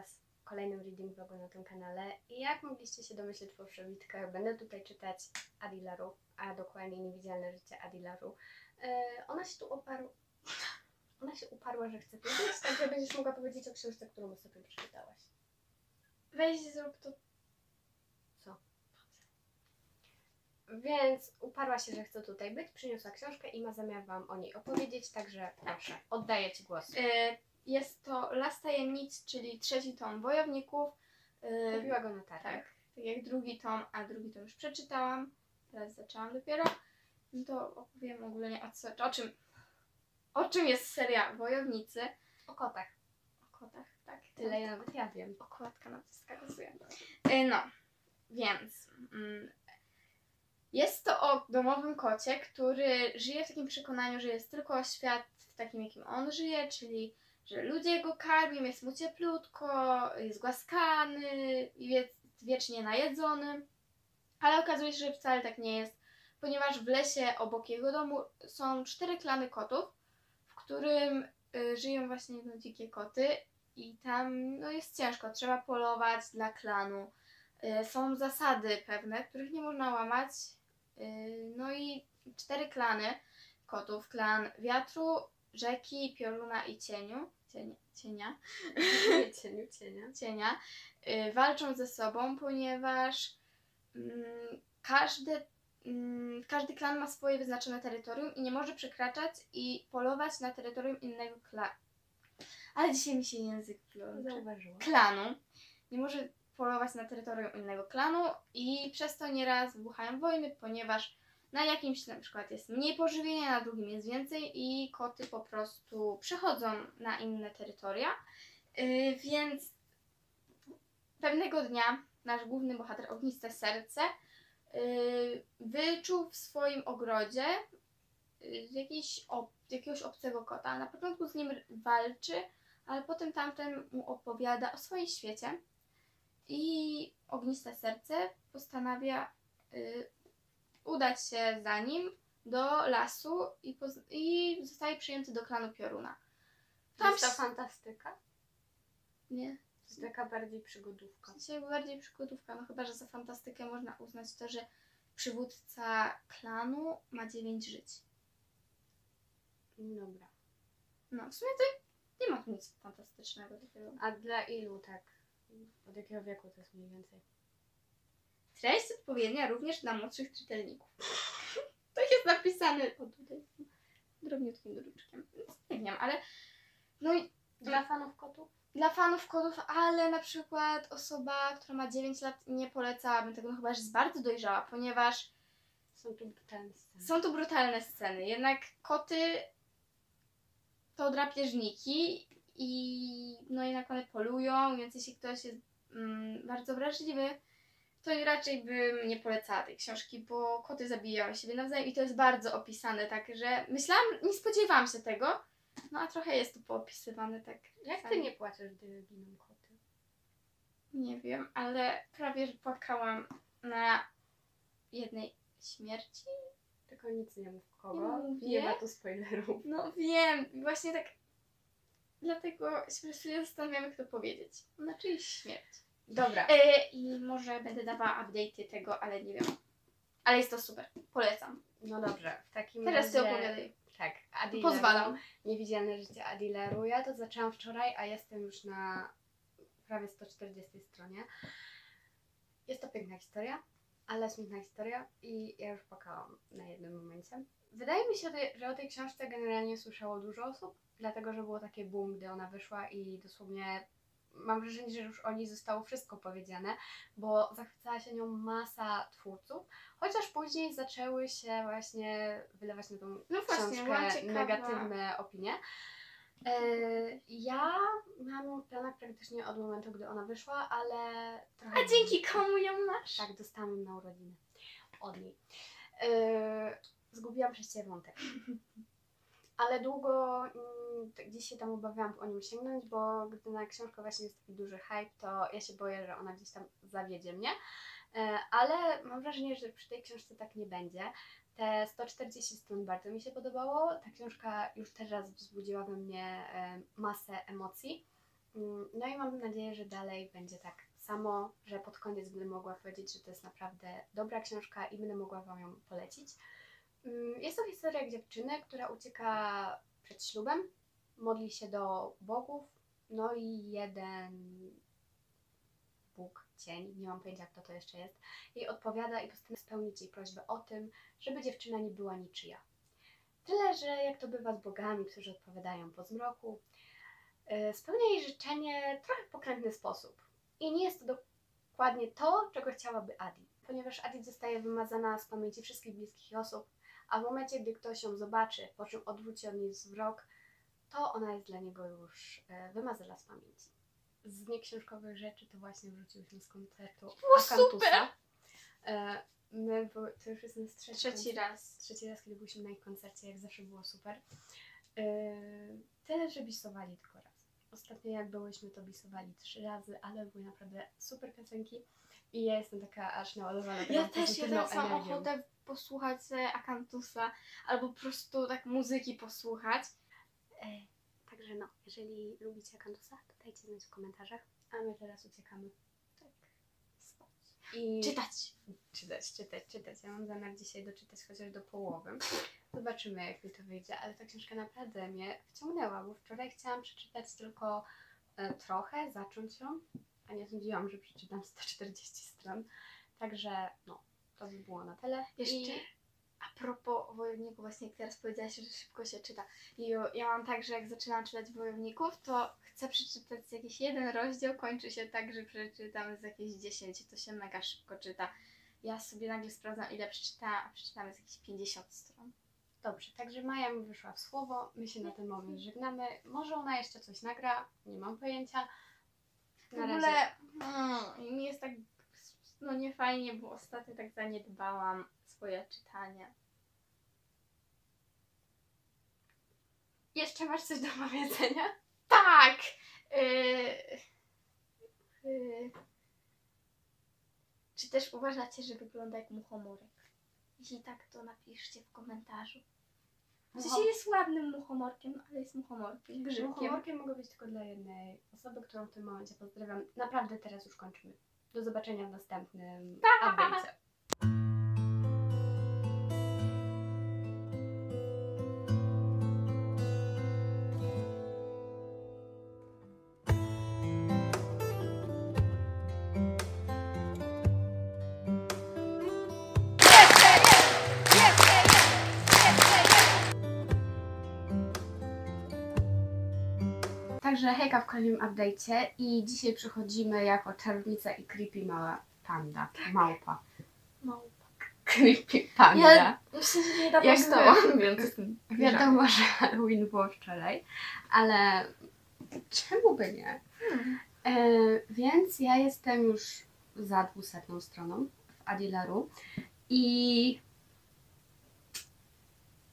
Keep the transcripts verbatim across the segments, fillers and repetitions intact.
Was w kolejnym reading blogu na tym kanale i jak mogliście się domyśleć po przewitkach, będę tutaj czytać Addie LaRue, a dokładnie Niewidzialne życie Addie LaRue. Yy, ona się tu oparła, ona się uparła, że chce powiedzieć, tak że będziesz mogła powiedzieć o książce, którą sobie przeczytałaś. Weź zrób to. Co? Więc uparła się, że chce tutaj być, przyniosła książkę i ma zamiar Wam o niej opowiedzieć, także proszę, oddaję Ci głos. Yy, Jest to Las Tajemnic, czyli trzeci tom Wojowników. Kupiła go na targach. Tak, tak jak drugi tom, a drugi to już przeczytałam. Teraz zaczęłam dopiero. No to opowiem ogólnie o, co, o, czym, o czym jest seria Wojownicy. O kotach. O kotach, tak. Tyle no, ja nawet ja wiem. Okładka na to wskazuje. No, więc mm, jest to o domowym kocie, który żyje w takim przekonaniu, że jest tylko świat takim, jakim on żyje, czyli że ludzie go karmią, jest mu cieplutko, jest głaskany, jest wiecznie najedzony. Ale okazuje się, że wcale tak nie jest, ponieważ w lesie obok jego domu są cztery klany kotów, w którym y, żyją właśnie no, dzikie koty i tam no, jest ciężko, trzeba polować dla klanu. Y, są zasady pewne, których nie można łamać. Y, no i cztery klany kotów, klan wiatru, rzeki, pioruna i cieniu. Cienia, cienia. Cieniu, cienia. cienia y, walczą ze sobą, ponieważ mm, każdy, mm, każdy klan ma swoje wyznaczone terytorium i nie może przekraczać i polować na terytorium innego klanu. Ale dzisiaj mi się język zauważyło. Klanu. Nie może polować na terytorium innego klanu i przez to nieraz wybuchają wojny, ponieważ na jakimś na przykład jest mniej pożywienia, na drugim jest więcej i koty po prostu przechodzą na inne terytoria. Yy, więc pewnego dnia nasz główny bohater, Ogniste Serce, yy, wyczuł w swoim ogrodzie jakiś ob, jakiegoś obcego kota. Na początku z nim walczy, ale potem tamten mu opowiada o swoim świecie i Ogniste Serce postanawia yy, udać się za nim do lasu i, i zostaje przyjęty do klanu pioruna. Tam jest to fantastyka? Nie. To jest taka bardziej przygodówka. Dzisiaj bardziej przygodówka, no chyba, że za fantastykę można uznać to, że przywódca klanu ma dziewięć żyć. Dobra. No w sumie to nie ma tu nic fantastycznego takiego. A dla ilu tak? Od jakiego wieku to jest mniej więcej? Treść odpowiednia również dla młodszych czytelników. To jest napisane o tutaj drobniutkim druczkiem. Nie wiem, ale no i dla fanów kotów? Dla fanów kotów, ale na przykład osoba, która ma dziewięć lat, nie polecałabym tego, no chyba, że jest bardzo dojrzała, ponieważ są tu brutalne sceny. Są tu brutalne sceny. Jednak koty to drapieżniki i no jednak one polują, więc jeśli ktoś jest mm, bardzo wrażliwy, to raczej bym nie polecała tej książki, bo koty zabijały siebie nawzajem i to jest bardzo opisane, także myślałam, nie spodziewałam się tego, no a trochę jest to poopisywane tak. Jak sami. Ty nie płaczesz, gdy giną koty? Nie wiem, ale prawie że płakałam na jednej śmierci. Tylko nic nie mów kogo, nie ma tu spoilerów. No wiem, właśnie tak, dlatego się zastanawiamy, kto powiedzieć, na czyjś śmierć. Dobra. Yy, I może będę dawała update'y tego, ale nie wiem. Ale jest to super. Polecam. No dobrze. W takim Teraz razie... Teraz ty opowiadaj. Tak. Addie Pozwalam. Niewidzialne życie Addie LaRue. Ja to zaczęłam wczoraj, a jestem już na prawie sto czterdziestej stronie. Jest to piękna historia, ale smutna historia i ja już płakałam na jednym momencie. Wydaje mi się, że o tej książce generalnie słyszało dużo osób, dlatego że było takie boom, gdy ona wyszła i dosłownie... Mam wrażenie, że już o niej zostało wszystko powiedziane, bo zachwycała się nią masa twórców, chociaż później zaczęły się właśnie wylewać na tą no książkę właśnie, negatywne opinie. Yy, ja miałam ją w planach praktycznie od momentu, gdy ona wyszła, ale trochę... A dzięki komu ją masz? Tak, dostałam ją na urodziny od niej. Yy, zgubiłam przecież wątek. Ale długo gdzieś się tam obawiałam o nią sięgnąć, bo gdy na książkę właśnie jest taki duży hype, to ja się boję, że ona gdzieś tam zawiedzie mnie. Ale mam wrażenie, że przy tej książce tak nie będzie. Te sto czterdzieści stron bardzo mi się podobało. Ta książka już teraz wzbudziła we mnie masę emocji. No i mam nadzieję, że dalej będzie tak samo, że pod koniec będę mogła powiedzieć, że to jest naprawdę dobra książka i będę mogła Wam ją polecić. Jest to historia dziewczyny, która ucieka przed ślubem, modli się do bogów, no i jeden bóg, cień, nie mam pojęcia kto to jeszcze jest, jej odpowiada i postanawia spełnić jej prośbę o tym, żeby dziewczyna nie była niczyja. Tyle, że jak to bywa z bogami, którzy odpowiadają po zmroku, spełnia jej życzenie trochę w pokrętny sposób. I nie jest to dokładnie to, czego chciałaby Addie, ponieważ Addie zostaje wymazana z pamięci wszystkich bliskich osób, a w momencie, gdy ktoś ją zobaczy, po czym odwróci od niej wzrok, to ona jest dla niego już wymazana z pamięci. Z nieksiążkowych rzeczy to właśnie wróciłyśmy z koncertu Accantusa. My, bo to już jest nas trzeci, trzeci raz. Trzeci raz, kiedy byliśmy na ich koncercie, jak zawsze było super. Yy, tyle, że bisowali tylko raz. Ostatnio jak byłyśmy, to bisowali trzy razy, ale były naprawdę super piosenki i ja jestem taka aż naładowana. Ja też, ja tak mam ochotę posłuchać Accantusa albo po prostu tak muzyki posłuchać. Yy, także no, jeżeli lubicie Accantusa, to dajcie znać w komentarzach, a my teraz uciekamy. I czytać. Czytać, czytać, czytać. Ja mam zamiar dzisiaj doczytać chociaż do połowy. Zobaczymy, jak mi to wyjdzie, ale ta książka naprawdę mnie wciągnęła, bo wczoraj chciałam przeczytać tylko e, trochę, zacząć ją, a nie sądziłam, że przeczytam sto czterdzieści stron. Także no, to by było na tyle. Jeszcze I... a propos Wojowników, właśnie jak teraz powiedziałaś, że szybko się czyta. I ja mam tak, że jak zaczynam czytać Wojowników, to chcę przeczytać jakiś jeden rozdział, kończy się tak, że przeczytam z jakieś dziesięć, to się mega szybko czyta. Ja sobie nagle sprawdzam, ile przeczytałam, a przeczytamy z jakieś pięćdziesiąt stron. Dobrze, także Maja mi wyszła w słowo, my się na ten moment żegnamy. Może ona jeszcze coś nagra, nie mam pojęcia. Na w ogóle razie... mi jest tak no nie fajnie, bo ostatnio tak zaniedbałam swoje czytanie. Jeszcze masz coś do powiedzenia? Tak! Yy, yy. Czy też uważacie, że wygląda jak muchomorek? Jeśli tak, to napiszcie w komentarzu. Mucho... Przecież jest ładnym muchomorkiem, ale jest muchomorkiem, grzybkiem. Muchomorkiem mogę być tylko dla jednej osoby, którą w tym momencie pozdrawiam. Naprawdę teraz już kończymy. Do zobaczenia w następnym adwencie. Także hejka w kolejnym update'cie i dzisiaj przychodzimy jako czarownica i creepy mała panda, małpa. Małpa. Creepy panda. Ja w sensie nie da poznałam, więc jestem wiadomo, że Halloween było wczoraj, ale czemu by nie? Hmm. E, więc ja jestem już za dwusetną stroną w Addie LaRue i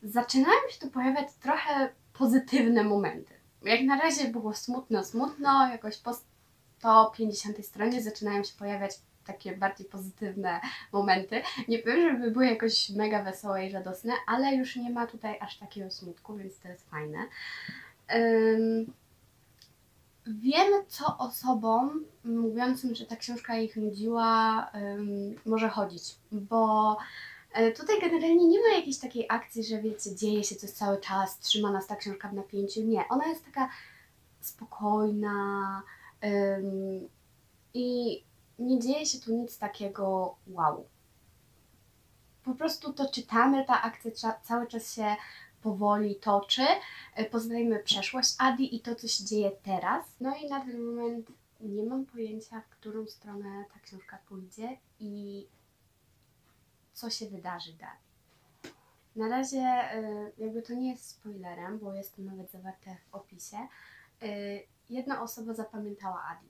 zaczynają się tu pojawiać trochę pozytywne momenty. Jak na razie było smutno, smutno, jakoś po sto pięćdziesiątej stronie zaczynają się pojawiać takie bardziej pozytywne momenty. Nie powiem, żeby były jakoś mega wesołe i radosne, ale już nie ma tutaj aż takiego smutku, więc to jest fajne. Um, wiem, co osobom mówiącym, że ta książka ich nudziła, um, może chodzić, bo... Tutaj generalnie nie ma jakiejś takiej akcji, że wiecie, dzieje się coś cały czas, trzyma nas ta książka w napięciu. Nie, ona jest taka spokojna ym, i nie dzieje się tu nic takiego wow. Po prostu to czytamy, ta akcja cza- cały czas się powoli toczy, yy, poznajemy przeszłość Addie i to, co się dzieje teraz. No i na ten moment nie mam pojęcia, w którą stronę ta książka pójdzie i... co się wydarzy dalej. Na razie jakby to nie jest spoilerem, bo jest to nawet zawarte w opisie. Jedna osoba zapamiętała Addie.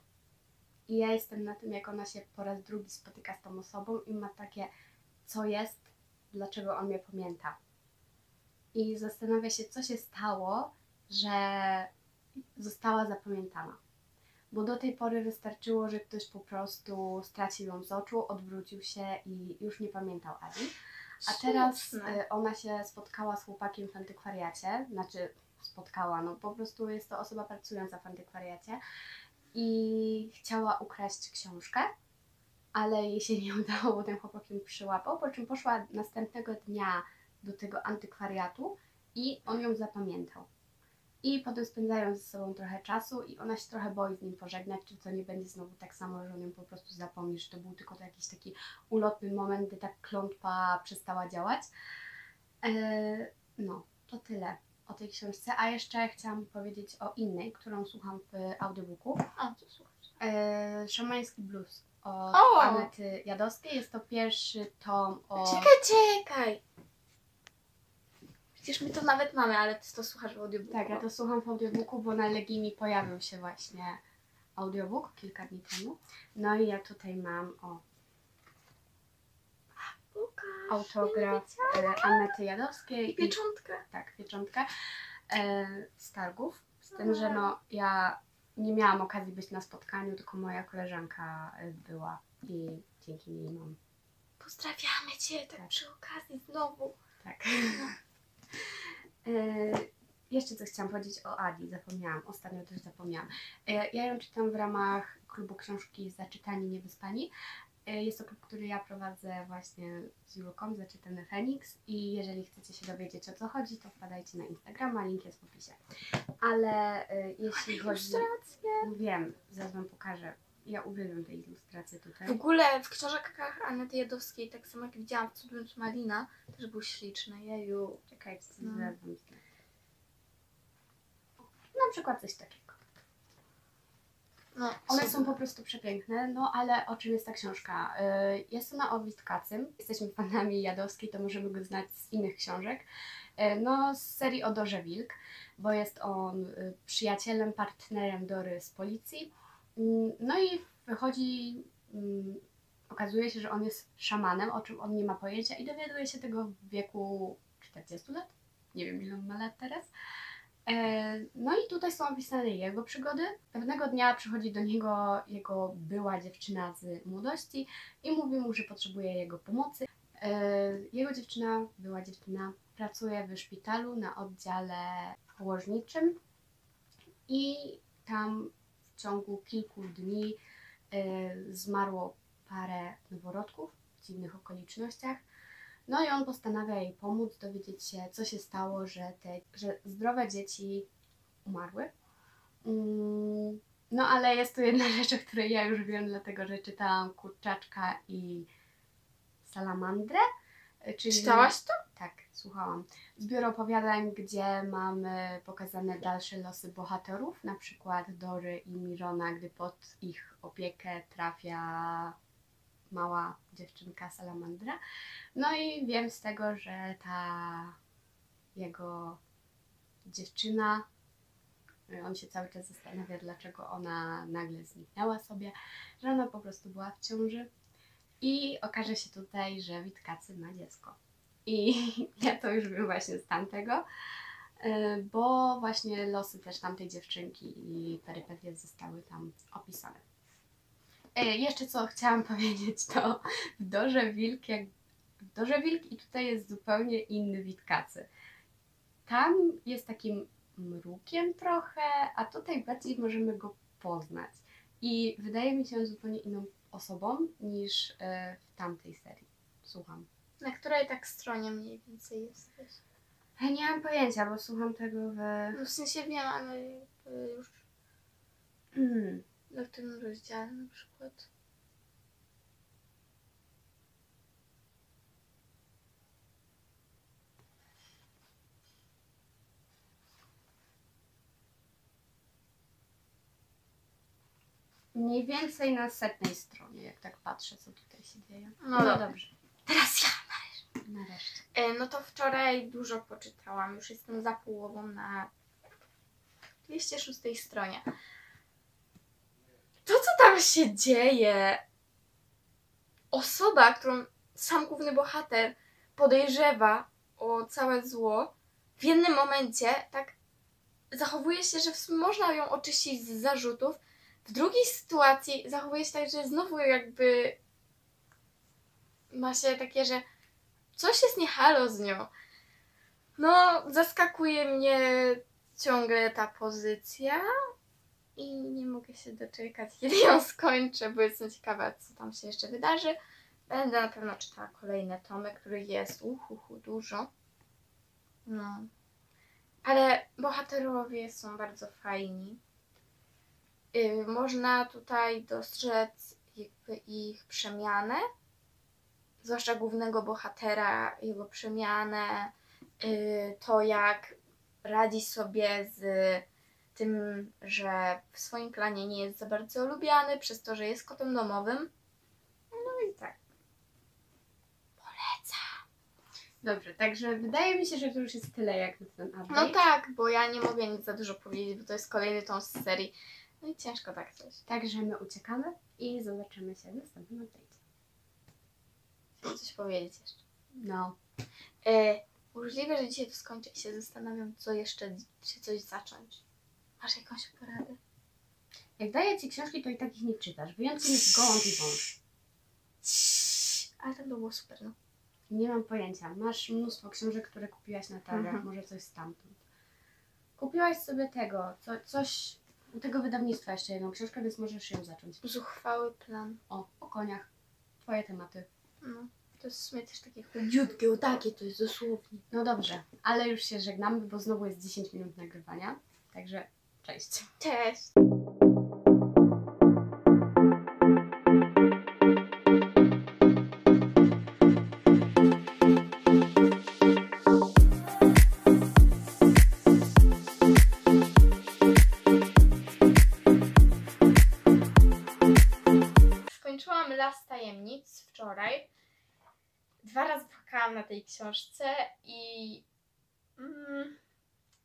I ja jestem na tym, jak ona się po raz drugi spotyka z tą osobą i ma takie, co jest, dlaczego on mnie pamięta. I zastanawia się, co się stało, że została zapamiętana. Bo do tej pory wystarczyło, że ktoś po prostu stracił ją z oczu, odwrócił się i już nie pamiętał Addie. A teraz ona się spotkała z chłopakiem w antykwariacie, znaczy spotkała. No po prostu jest to osoba pracująca w antykwariacie i chciała ukraść książkę, ale jej się nie udało, bo ten chłopak ją przyłapał, po czym poszła następnego dnia do tego antykwariatu i on ją zapamiętał. I potem spędzają ze sobą trochę czasu i ona się trochę boi z nim pożegnać, czy to nie będzie znowu tak samo, że on ją po prostu zapomni, że to był tylko jakiś taki ulotny moment, gdy ta klątwa przestała działać. Eee, no, to tyle o tej książce. A jeszcze chciałam powiedzieć o innej, którą słucham w audiobooku. A, co słuchasz? Eee, Szamański Blues od o! Anety Jadowskiej. Jest to pierwszy tom o... Czekaj, czekaj! Przecież my to nawet mamy, ale ty to słuchasz w audiobooku. Tak, ja to słucham w audiobooku, bo na Legimi pojawił się właśnie audiobook kilka dni temu. No i ja tutaj mam o autograf Anety Jadowskiej. Pieczątkę. I, tak, pieczątkę e, z targów. Z tym, że no ja nie miałam okazji być na spotkaniu, tylko moja koleżanka była i dzięki niej mam. Pozdrawiamy cię, tak, tak przy okazji znowu. Tak. Yy, jeszcze coś chciałam powiedzieć o Addie, zapomniałam, ostatnio też zapomniałam. Yy, ja ją czytam w ramach klubu książki Zaczytani, niewyspani. Yy, jest to klub, który ja prowadzę właśnie z Julką, Zaczytany Fenix. I jeżeli chcecie się dowiedzieć, o co chodzi, to wpadajcie na Instagrama, link jest w opisie. Ale yy, jeśli chodzi... Ilustracje! Wiem, zaraz wam pokażę. Ja uwielbiam te ilustracje tutaj. W ogóle w książkach Anety Jadowskiej, tak samo jak widziałam w Cudem z Malina, też były śliczne. Jeju. Czekajcie, co no. Na przykład coś takiego. No, one super. Są po prostu przepiękne, no ale o czym jest ta książka? Jest ona o Witkacym. Jesteśmy fanami Jadowskiej, to możemy go znać z innych książek. No, z serii o Dorze Wilk, bo jest on przyjacielem, partnerem Dory z policji. No i wychodzi, um, okazuje się, że on jest szamanem, o czym on nie ma pojęcia i dowiaduje się tego w wieku czterdziestu lat, nie wiem ile on ma lat teraz. E, no i tutaj są opisane jego przygody. Pewnego dnia przychodzi do niego jego była dziewczyna z młodości i mówi mu, że potrzebuje jego pomocy. E, jego dziewczyna, była dziewczyna, pracuje w szpitalu na oddziale położniczym i tam w ciągu kilku dni y, zmarło parę noworodków w dziwnych okolicznościach. No i on postanawia jej pomóc, dowiedzieć się, co się stało, że, te, że zdrowe dzieci umarły. Mm, no ale jest tu jedna rzecz, o której ja już wiem, dlatego że czytałam Kurczaczka i salamandrę. Czyli... Czytałaś to? Tak, słuchałam. Zbiór opowiadań, gdzie mamy pokazane dalsze losy bohaterów, na przykład Dory i Mirona, gdy pod ich opiekę trafia mała dziewczynka salamandra. No i wiem z tego, że ta jego dziewczyna, on się cały czas zastanawia, dlaczego ona nagle zniknęła sobie, że ona po prostu była w ciąży. I okaże się tutaj, że Witkacy ma dziecko. I ja to już wiem właśnie z tamtego, bo właśnie losy też tamtej dziewczynki i perypetie zostały tam opisane. Jeszcze co chciałam powiedzieć, to w Dorze Wilk, jak w Dorze Wilk i tutaj jest zupełnie inny Witkacy. Tam jest takim mrukiem trochę, a tutaj bardziej możemy go poznać. I wydaje mi się zupełnie inną osobą niż y, w tamtej serii. Słucham. Na której tak stronie mniej więcej jesteś? Ja nie mam pojęcia, bo słucham tego w... No w sensie wiem, ale już... Mm. No w tym rozdziale na przykład. Mniej więcej na setnej stronie, jak tak patrzę, co tutaj się dzieje. No, no dobrze. Teraz ja, nareszcie. nareszcie. E, no to wczoraj dużo poczytałam. Już jestem za połową na dwieście szóstej stronie. To, co tam się dzieje? Osoba, którą sam główny bohater podejrzewa o całe zło, w jednym momencie tak zachowuje się, że w sumie można ją oczyścić z zarzutów. W drugiej sytuacji zachowuje się tak, że znowu jakby ma się takie, że coś jest nie halo z nią. No, zaskakuje mnie ciągle ta pozycja i nie mogę się doczekać, kiedy ją skończę, bo jestem ciekawa, co tam się jeszcze wydarzy. Będę na pewno czytała kolejne tomy, których jest uhuhu dużo. No. Ale bohaterowie są bardzo fajni. Yy, można tutaj dostrzec jakby ich przemianę, zwłaszcza głównego bohatera, jego przemianę, yy, to jak radzi sobie z tym, że w swoim klanie nie jest za bardzo lubiany, przez to, że jest kotem domowym. No i tak. Polecam. Dobrze, także wydaje mi się, że to już jest tyle jak na ten update. No tak, bo ja nie mogę nic za dużo powiedzieć, bo to jest kolejny tom z serii. No i ciężko tak coś. Także my uciekamy i zobaczymy się w następnym update. Chcę coś powiedzieć jeszcze. No. E, możliwe, że dzisiaj to skończę i się zastanawiam, co jeszcze, czy coś zacząć. Masz jakąś poradę? Jak daję ci książki, to i tak ich nie czytasz. Wyjątkiem jest Gołąd i wąż. Ale to było super, no. Nie mam pojęcia. Masz mnóstwo książek, które kupiłaś na targach. Mhm. Może coś stamtąd. Kupiłaś sobie tego, co, coś... U tego wydawnictwa jeszcze jedną książkę, więc możesz ją zacząć. Zuchwały plan. O, o koniach. Twoje tematy. No, to jest w sumie też takie chudziutkie, takie to jest dosłownie. No dobrze, ale już się żegnamy, bo znowu jest dziesięć minut nagrywania. Także cześć. Cześć. Las Tajemnic wczoraj. Dwa razy płakałam na tej książce i mm,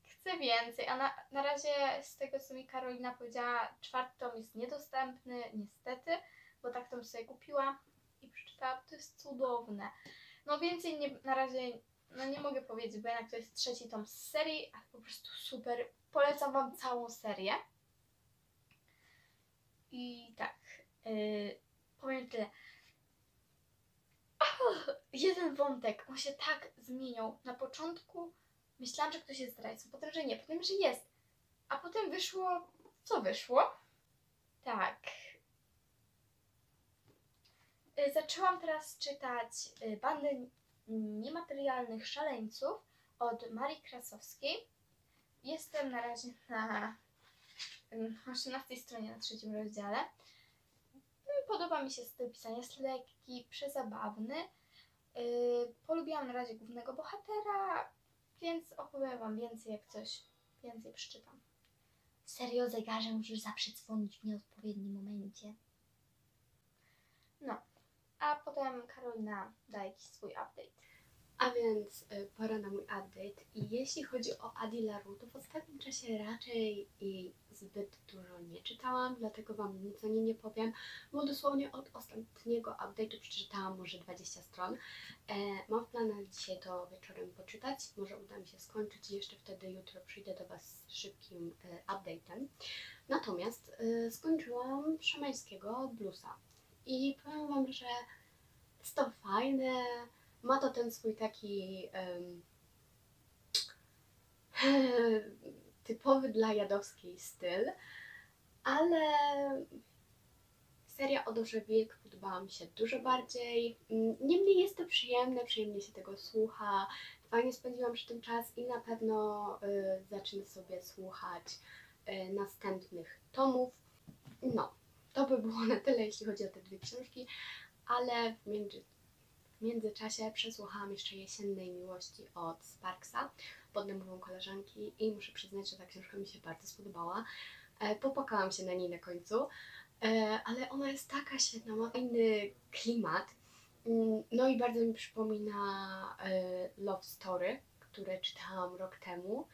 chcę więcej, a na, na razie z tego, co mi Karolina powiedziała, czwarty tom jest niedostępny, niestety, bo tak tom sobie kupiła i przeczytałam, to jest cudowne. No więcej nie, na razie no nie mogę powiedzieć, bo jednak to jest trzeci tom z serii, ale po prostu super, polecam wam całą serię. I tak, yy, powiem tyle. Oh, jeden wątek, on się tak zmienił. Na początku myślałam, że ktoś jest zdrajcą, potem, że nie, potem, że jest. A potem wyszło, co wyszło? Tak. Zaczęłam teraz czytać Bandy niematerialnych szaleńców od Marii Krasowskiej. Jestem na razie na osiemnastej stronie, na trzecim rozdziale. Podoba mi się styl pisania, jest lekki, przezabawny. Yy, polubiłam na razie głównego bohatera, więc opowiem wam więcej, jak coś więcej przeczytam. Serio, zegarze musisz zawsze dzwonić w nieodpowiednim momencie. No, a potem Karolina da jakiś swój update. A więc y, pora na mój update. I jeśli chodzi o Addie LaRue, to w ostatnim czasie raczej jej zbyt dużo nie czytałam, dlatego wam nic o niej nie powiem, bo dosłownie od ostatniego update'u przeczytałam może dwadzieścia stron. E, mam w planach dzisiaj to wieczorem poczytać, może uda mi się skończyć i jeszcze wtedy jutro przyjdę do was z szybkim e, update'em. Natomiast e, skończyłam Szamańskiego Bluesa i powiem wam, że jest to fajne. Ma to ten swój taki um, typowy dla Jadowskiej styl, ale seria o Dorze Wilk podobała mi się dużo bardziej. Niemniej jest to przyjemne, przyjemnie się tego słucha, fajnie spędziłam przy tym czas i na pewno y, zacznę sobie słuchać y, następnych tomów. No, to by było na tyle, jeśli chodzi o te dwie książki, ale w międzyczasie W międzyczasie przesłuchałam jeszcze Jesiennej miłości od Sparksa pod namową koleżanki i muszę przyznać, że ta książka mi się bardzo spodobała. E, popłakałam się na niej na końcu, e, ale ona jest taka świetna, ma inny klimat. No i bardzo mi przypomina e, Love Story, które czytałam rok temu,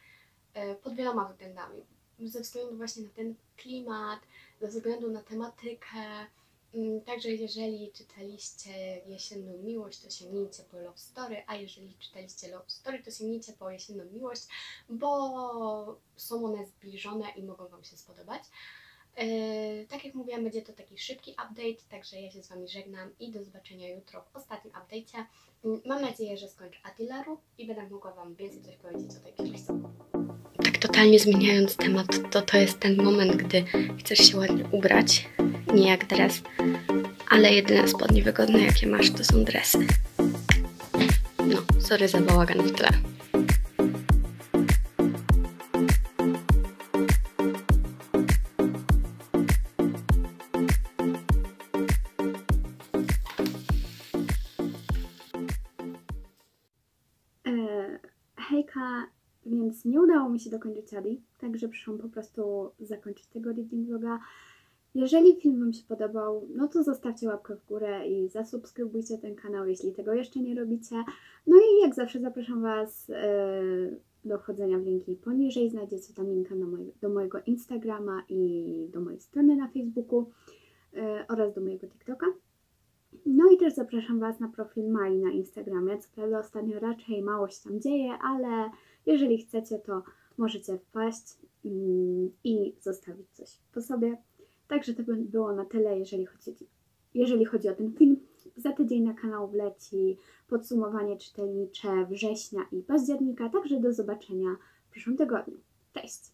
e, pod wieloma względami. Ze względu właśnie na ten klimat, ze względu na tematykę. Także jeżeli czytaliście Jesienną miłość, to sięgnijcie po Love Story, a jeżeli czytaliście Love Story, to sięgnijcie po Jesienną miłość, bo są one zbliżone i mogą wam się spodobać. Yy, tak jak mówiłam, będzie to taki szybki update, także ja się z wami żegnam i do zobaczenia jutro w ostatnim update'cie. Yy, mam nadzieję, że skończę Addie LaRue i będę mogła wam więcej coś powiedzieć o tej książce. Tak to totalnie zmieniając temat, to to jest ten moment, gdy chcesz się ładnie ubrać, nie jak dres, ale jedyne spodnie wygodne, jakie masz, to są dresy. No, sorry za bałagan w tle. Hejka, więc nie udało mi się dokończyć Addie, także przyszłam po prostu zakończyć tego reading vloga. Jeżeli film Wam się podobał, no to zostawcie łapkę w górę i zasubskrybujcie ten kanał, jeśli tego jeszcze nie robicie. No i jak zawsze zapraszam Was yy, do wchodzenia w linki poniżej, znajdziecie tam linka do, moj do mojego Instagrama i do mojej strony na Facebooku yy, oraz do mojego TikToka. No i też zapraszam Was na profil Mai na Instagramie, co prawda ostatnio raczej mało się tam dzieje, ale jeżeli chcecie, to możecie wpaść yy, i zostawić coś po sobie. Także to by było na tyle, jeżeli chodzi, jeżeli chodzi o ten film. Za tydzień na kanał wleci podsumowanie czytelnicze września i października, także do zobaczenia w przyszłym tygodniu. Cześć!